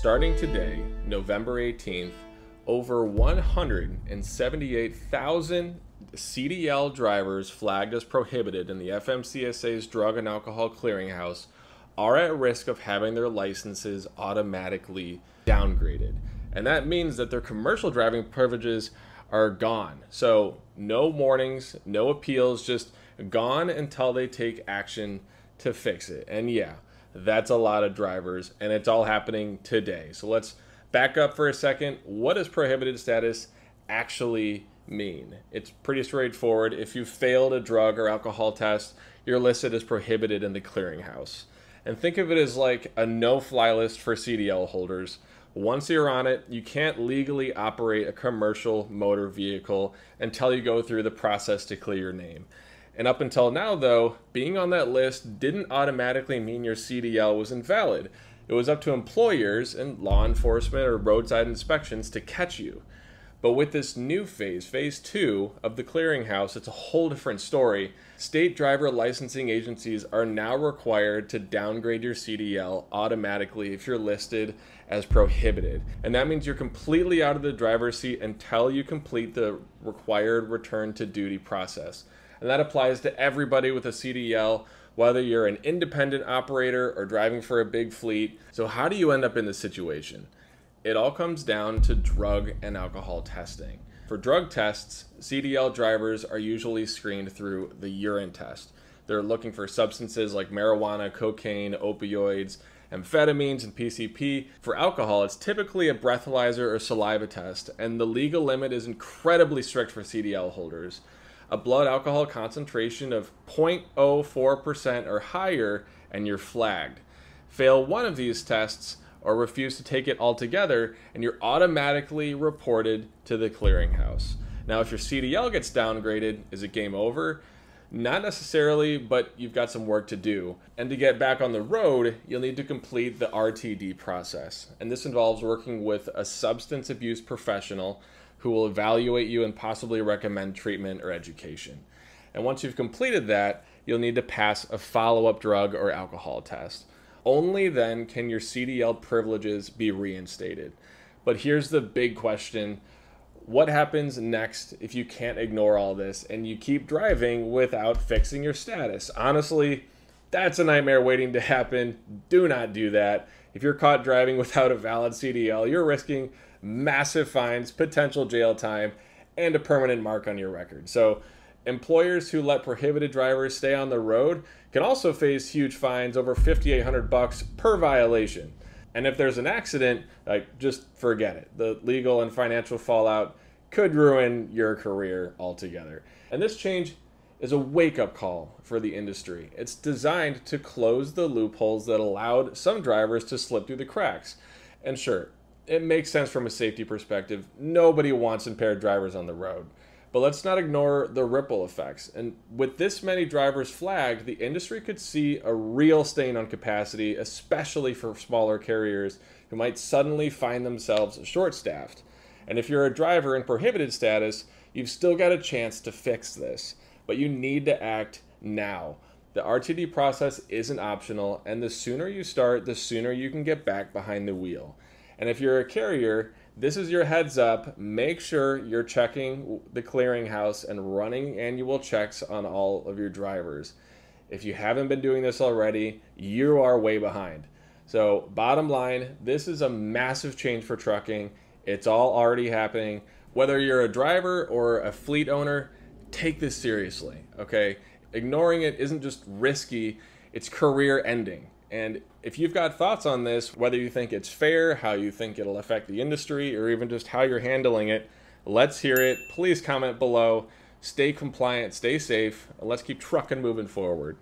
Starting today, November 18th, over 178,000 CDL drivers flagged as prohibited in the FMCSA's Drug and Alcohol Clearinghouse are at risk of having their licenses automatically downgraded. And that means that their commercial driving privileges are gone. So no warnings, no appeals, just gone until they take action to fix it. And yeah, that's a lot of drivers, and it's all happening today. So let's back up for a second. What does prohibited status actually mean? It's pretty straightforward. If you failed a drug or alcohol test, you're listed as prohibited in the clearinghouse. And think of it as like a no-fly list for CDL holders. Once you're on it, you can't legally operate a commercial motor vehicle until you go through the process to clear your name. And up until now, though, being on that list didn't automatically mean your CDL was invalid. It was up to employers and law enforcement or roadside inspections to catch you. But with this new phase, phase two of the clearinghouse, it's a whole different story. State driver licensing agencies are now required to downgrade your CDL automatically if you're listed as prohibited. And that means you're completely out of the driver's seat until you complete the required return to duty process. And that applies to everybody with a CDL, whether you're an independent operator or driving for a big fleet. So how do you end up in this situation? It all comes down to drug and alcohol testing. For drug tests, CDL drivers are usually screened through the urine test. They're looking for substances like marijuana, cocaine, opioids, amphetamines, and PCP. For alcohol, it's typically a breathalyzer or saliva test, and the legal limit is incredibly strict for CDL holders. A blood alcohol concentration of 0.04% or higher, and you're flagged. Fail one of these tests, or refuse to take it altogether, and you're automatically reported to the clearinghouse. Now, if your CDL gets downgraded, is it game over? Not necessarily, but you've got some work to do. And to get back on the road, you'll need to complete the RTD process. And this involves working with a substance abuse professional who will evaluate you and possibly recommend treatment or education. And once you've completed that, you'll need to pass a follow-up drug or alcohol test. Only then can your CDL privileges be reinstated. But here's the big question. What happens next if you can't ignore all this and you keep driving without fixing your status? Honestly, that's a nightmare waiting to happen. Do not do that. If you're caught driving without a valid CDL, you're risking massive fines, potential jail time, and a permanent mark on your record. So employers who let prohibited drivers stay on the road can also face huge fines, over $5,800 per violation. And if there's an accident, like, just forget it. The legal and financial fallout could ruin your career altogether. And this change is a wake-up call for the industry. It's designed to close the loopholes that allowed some drivers to slip through the cracks. And sure, it makes sense from a safety perspective. Nobody wants impaired drivers on the road. But let's not ignore the ripple effects. And with this many drivers flagged, the industry could see a real stain on capacity, especially for smaller carriers who might suddenly find themselves short-staffed. And if you're a driver in prohibited status, you've still got a chance to fix this. But you need to act now. The RTD process isn't optional, and the sooner you start, the sooner you can get back behind the wheel. And if you're a carrier, this is your heads up. Make sure you're checking the clearinghouse and running annual checks on all of your drivers. If you haven't been doing this already, you are way behind. So bottom line, this is a massive change for trucking. It's all already happening. Whether you're a driver or a fleet owner, take this seriously, okay? Ignoring it isn't just risky, it's career-ending. And if you've got thoughts on this, whether you think it's fair, how you think it'll affect the industry, or even just how you're handling it, let's hear it. Please comment below. Stay compliant, stay safe, and let's keep trucking moving forward.